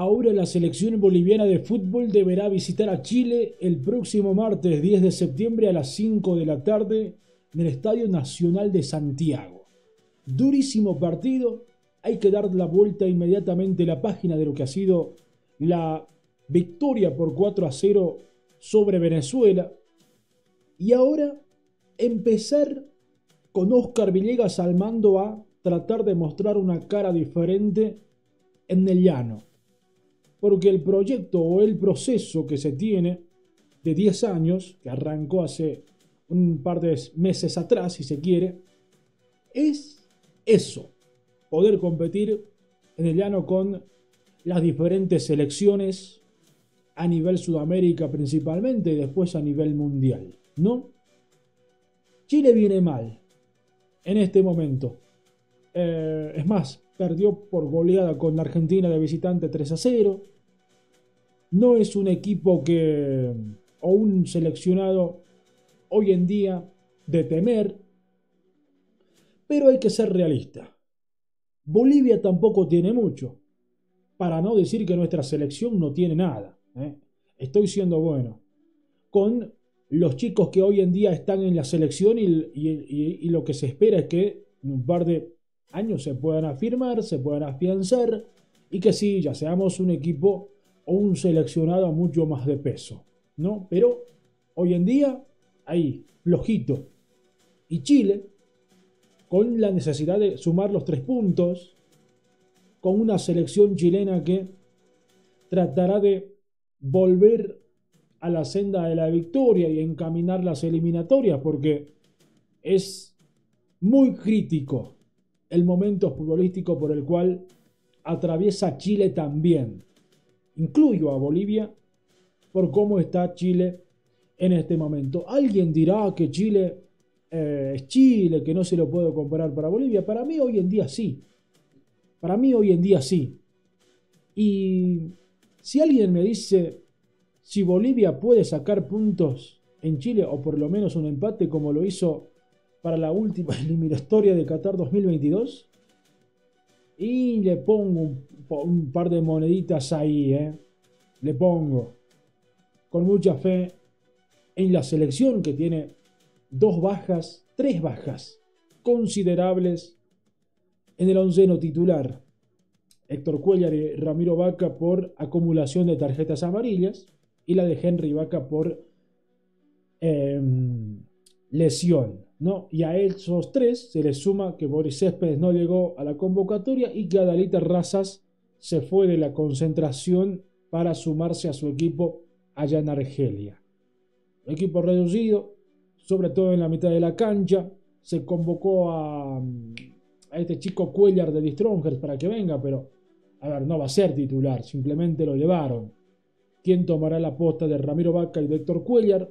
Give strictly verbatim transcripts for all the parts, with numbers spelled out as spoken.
Ahora la selección boliviana de fútbol deberá visitar a Chile el próximo martes diez de septiembre a las cinco de la tarde en el Estadio Nacional de Santiago. Durísimo partido, hay que dar la vuelta inmediatamente la página de lo que ha sido la victoria por cuatro a cero sobre Venezuela. Y ahora empezar con Óscar Villegas al mando a tratar de mostrar una cara diferente en el llano. Porque el proyecto o el proceso que se tiene de diez años, que arrancó hace un par de meses atrás, si se quiere, es eso, poder competir en el llano con las diferentes selecciones a nivel Sudamérica principalmente y después a nivel mundial, ¿no? Chile viene mal en este momento. Eh, es más, perdió por goleada con la Argentina de visitante tres a cero. No es un equipo que o un seleccionado hoy en día de temer, pero hay que ser realista. Bolivia tampoco tiene mucho, para no decir que nuestra selección no tiene nada, ¿eh? Estoy siendo bueno con los chicos que hoy en día están en la selección y, y, y, y lo que se espera es que en un par de años se puedan afirmar, se puedan afianzar y que sí, ya seamos un equipo o un seleccionado mucho más de peso, ¿no? Pero hoy en día, ahí, flojito. Y Chile, con la necesidad de sumar los tres puntos, con una selección chilena que tratará de volver a la senda de la victoria y encaminar las eliminatorias, porque es muy crítico el momento futbolístico por el cual atraviesa Chile también. Incluyo a Bolivia por cómo está Chile en este momento. Alguien dirá que Chile eh, es Chile, que no se lo puedo comparar para Bolivia. Para mí hoy en día sí. Para mí hoy en día sí. Y si alguien me dice si Bolivia puede sacar puntos en Chile o por lo menos un empate como lo hizo para la última eliminatoria de Qatar dos mil veintidós, y le pongo un, un par de moneditas ahí, ¿eh? Le pongo con mucha fe en la selección que tiene dos bajas, tres bajas considerables en el onceno titular. Héctor Cuellar y Ramiro Vaca por acumulación de tarjetas amarillas y la de Henry Vaca por eh, lesión, ¿no? Y a esos tres se les suma que Boris Céspedes no llegó a la convocatoria y que Adalita Razas se fue de la concentración para sumarse a su equipo allá en Argelia. El equipo reducido, sobre todo en la mitad de la cancha, se convocó a, a este chico Cuellar de Strongers para que venga, pero a ver, no va a ser titular, simplemente lo llevaron. ¿Quién tomará la posta de Ramiro Vaca y de Héctor Cuellar?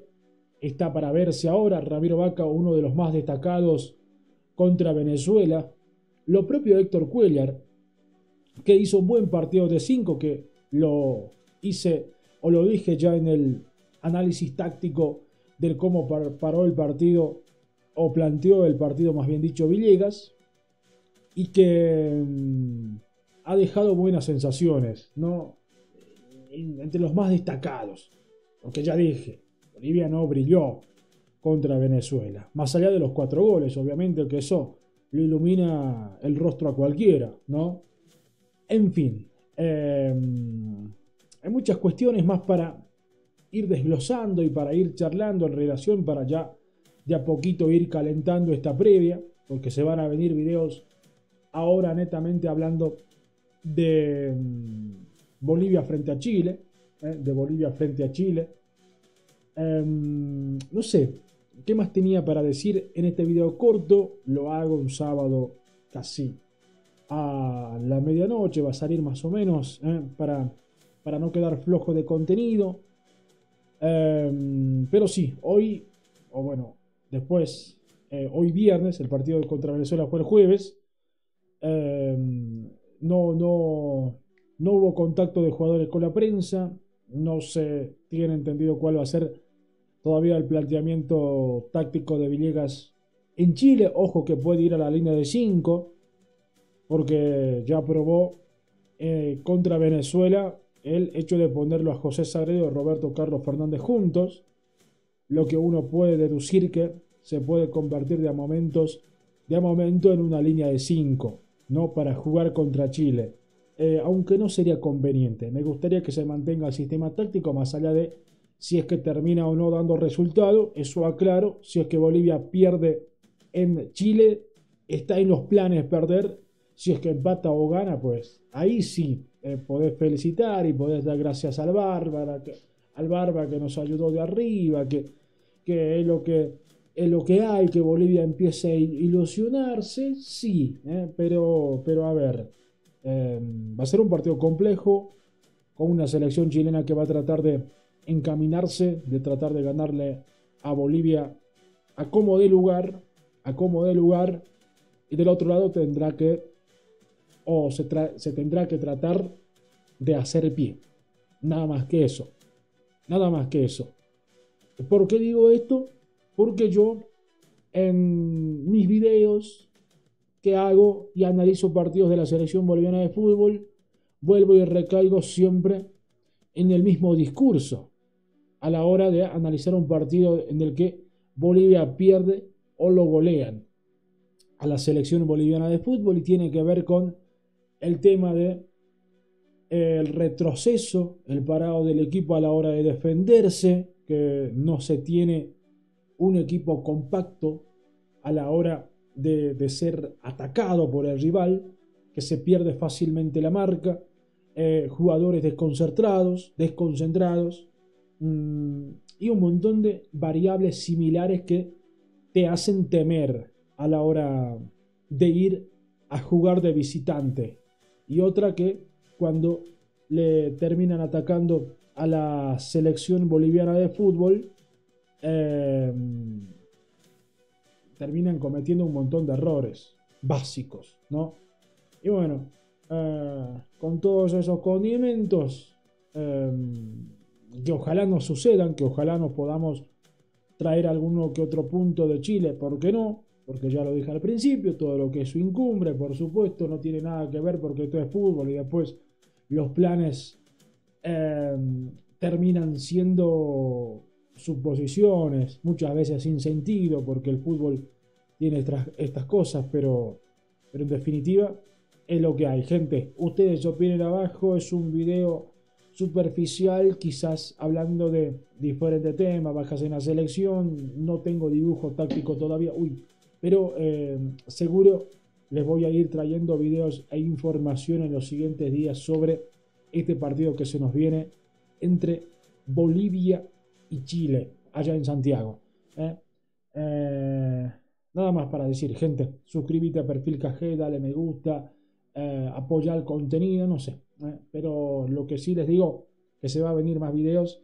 Está para verse ahora. Ramiro Vaca, uno de los más destacados contra Venezuela. Lo propio Héctor Cuellar, que hizo un buen partido de cinco, que lo hice o lo dije ya en el análisis táctico del cómo par- paró el partido o planteó el partido, más bien dicho, Villegas, y que mmm, ha dejado buenas sensaciones, ¿no? Entre los más destacados, porque ya dije, Bolivia no brilló contra Venezuela. Más allá de los cuatro goles, obviamente, que eso lo ilumina el rostro a cualquiera, ¿no? En fin, eh, hay muchas cuestiones más para ir desglosando y para ir charlando en relación, para ya de a poquito ir calentando esta previa, porque se van a venir videos ahora netamente hablando de Bolivia frente a Chile, eh, de Bolivia frente a Chile. Um, no sé, ¿qué más tenía para decir en este video corto? Lo hago un sábado casi a la medianoche, va a salir más o menos, ¿eh? para, para no quedar flojo de contenido. Um, pero sí, hoy, o bueno, después, eh, hoy viernes, el partido contra Venezuela fue el jueves. Um, no, no, no hubo contacto de jugadores con la prensa, no se tiene entendido cuál va a ser todavía el planteamiento táctico de Villegas en Chile. Ojo que puede ir a la línea de cinco, porque ya probó eh, contra Venezuela el hecho de ponerlo a José Sagredo y Roberto Carlos Fernández juntos, lo que uno puede deducir que se puede convertir de a momentos, de a momento en una línea de cinco, ¿no? Para jugar contra Chile. Eh, aunque no sería conveniente, me gustaría que se mantenga el sistema táctico, más allá de si es que termina o no dando resultado, eso aclaro. Si es que Bolivia pierde en Chile, está en los planes perder. Si es que empata o gana, pues ahí sí eh, podés felicitar y podés dar gracias al Bárbara, que, al Barba que nos ayudó de arriba, que, que, es, lo que es lo que hay, que Bolivia empiece a ilusionarse, sí, eh, pero, pero a ver, eh, va a ser un partido complejo, con una selección chilena que va a tratar de encaminarse, de tratar de ganarle a Bolivia a como de lugar, a como de lugar, y del otro lado tendrá que, o se, se tendrá que tratar de hacer pie, nada más que eso, nada más que eso. ¿Por qué digo esto? Porque yo en mis videos que hago y analizo partidos de la selección boliviana de fútbol, vuelvo y recaigo siempre en el mismo discurso a la hora de analizar un partido en el que Bolivia pierde o lo golean a la selección boliviana de fútbol, y tiene que ver con el tema de el retroceso, el parado del equipo a la hora de defenderse, que no se tiene un equipo compacto a la hora de, de ser atacado por el rival, que se pierde fácilmente la marca, eh, jugadores desconcertados, desconcentrados mmm, y un montón de variables similares que te hacen temer a la hora de ir a jugar de visitante. Y otra que cuando le terminan atacando a la selección boliviana de fútbol, eh, terminan cometiendo un montón de errores básicos, ¿no? Y bueno, eh, con todos esos condimentos, eh, que ojalá no sucedan, que ojalá nos podamos traer alguno que otro punto de Chile, ¿por qué no? Porque ya lo dije al principio, todo lo que eso incumbre, por supuesto, no tiene nada que ver porque esto es fútbol y después los planes eh, terminan siendo suposiciones, muchas veces sin sentido, porque el fútbol tiene estas, estas cosas, pero, pero en definitiva es lo que hay. Gente, ustedes opinen abajo, es un video superficial, quizás hablando de diferentes temas, bajas en la selección, no tengo dibujo táctico todavía, uy, pero eh, seguro les voy a ir trayendo videos e información en los siguientes días sobre este partido que se nos viene entre Bolivia y Chile, allá en Santiago. ¿eh? Eh, nada más para decir, gente, suscríbete a Perfil K G, dale me gusta, eh, apoya el contenido, no sé. ¿eh? Pero lo que sí les digo, que se va a venir más videos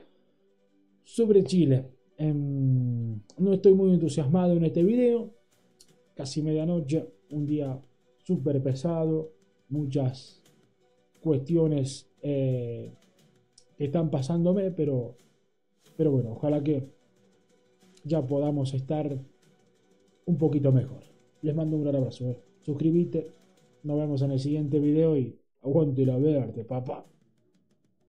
sobre Chile. Eh, no estoy muy entusiasmado en este video. Casi medianoche, un día súper pesado, muchas cuestiones eh, que están pasándome, pero, pero bueno, ojalá que ya podamos estar un poquito mejor. Les mando un gran abrazo, eh. Suscríbete, nos vemos en el siguiente video y aguante La Verde, papá.